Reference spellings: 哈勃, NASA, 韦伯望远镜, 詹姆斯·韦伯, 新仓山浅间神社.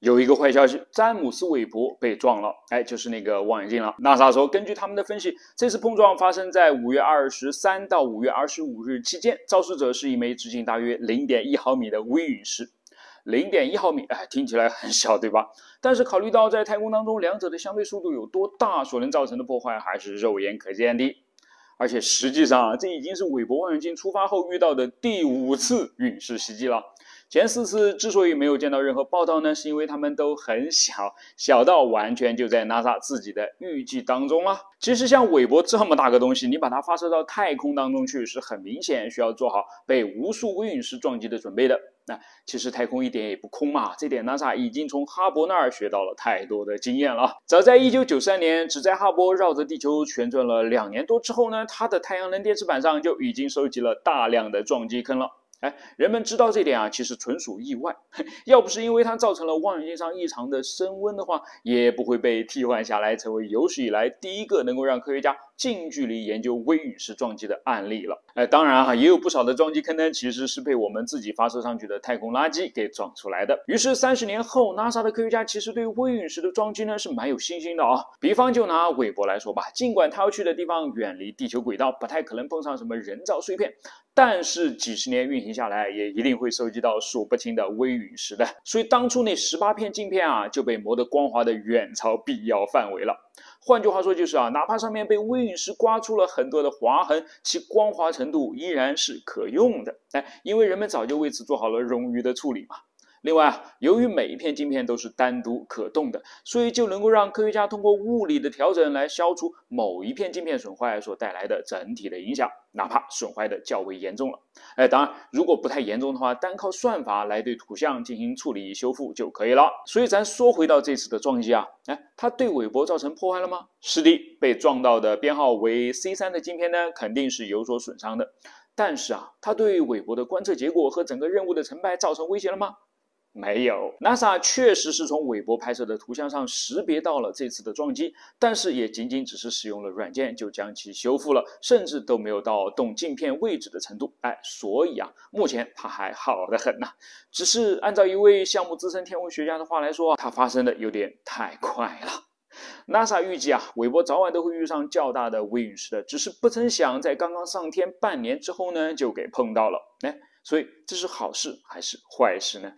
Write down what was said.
有一个坏消息，詹姆斯·韦伯被撞了，就是那个望远镜了。NASA 说，根据他们的分析，这次碰撞发生在5月23到5月25日期间，肇事者是一枚直径大约 0.1 毫米的微陨石。0.1 毫米，听起来很小，对吧？但是考虑到在太空当中两者的相对速度有多大，所能造成的破坏还是肉眼可见的。而且实际上这已经是韦伯望远镜出发后遇到的第5次陨石袭击了。前4次之所以没有见到任何报道呢，是因为它们都很小，小到完全就在 NASA 自己的预计当中了。其实像韦伯这么大个东西，你把它发射到太空当中去，是很明显需要做好被无数微陨石撞击的准备的。其实太空一点也不空嘛，这点 NASA 已经从哈勃那儿学到了太多的经验了。早在1993年，只在哈勃绕着地球旋转了2年多之后呢，它的太阳能电池板上就已经收集了大量的撞击坑了。人们知道这点啊，其实纯属意外。要不是因为它造成了望远镜上异常的升温的话，也不会被替换下来，成为有史以来第一个能够让科学家近距离研究微陨石撞击的案例了。当然啊，也有不少的撞击坑呢，其实是被我们自己发射上去的太空垃圾给撞出来的。于是30年后 ，NASA 的科学家其实对微陨石的撞击呢是蛮有信心的啊。比方就拿韦伯来说吧，尽管他要去的地方远离地球轨道，不太可能碰上什么人造碎片，但是几十年运行下来，也一定会收集到数不清的微陨石的。所以当初那18片镜片啊，就被磨得光滑的远超必要范围了。换句话说就是啊，哪怕上面被微陨石刮出了很多的划痕，其光滑程度依然是可用的。因为人们早就为此做好了冗余的处理嘛。另外啊，由于每一片镜片都是单独可动的，所以就能够让科学家通过物理的调整来消除某一片镜片损坏所带来的整体的影响，哪怕损坏的较为严重了。当然，如果不太严重的话，单靠算法来对图像进行处理修复就可以了。所以咱说回到这次的撞击啊，它对韦伯造成破坏了吗？是的，被撞到的编号为 C3 的镜片呢，肯定是有所损伤的。但是啊，它对韦伯的观测结果和整个任务的成败造成威胁了吗？没有。 NASA 确实是从韦伯拍摄的图像上识别到了这次的撞击，但是也仅仅只是使用了软件就将其修复了，甚至都没有到动镜片位置的程度。所以啊，目前它还好得很呐。只是按照一位项目资深天文学家的话来说啊，它发生的有点太快了。NASA 预计啊，韦伯早晚都会遇上较大的微陨石的，只是不曾想在刚刚上天半年之后呢，就给碰到了。所以这是好事还是坏事呢？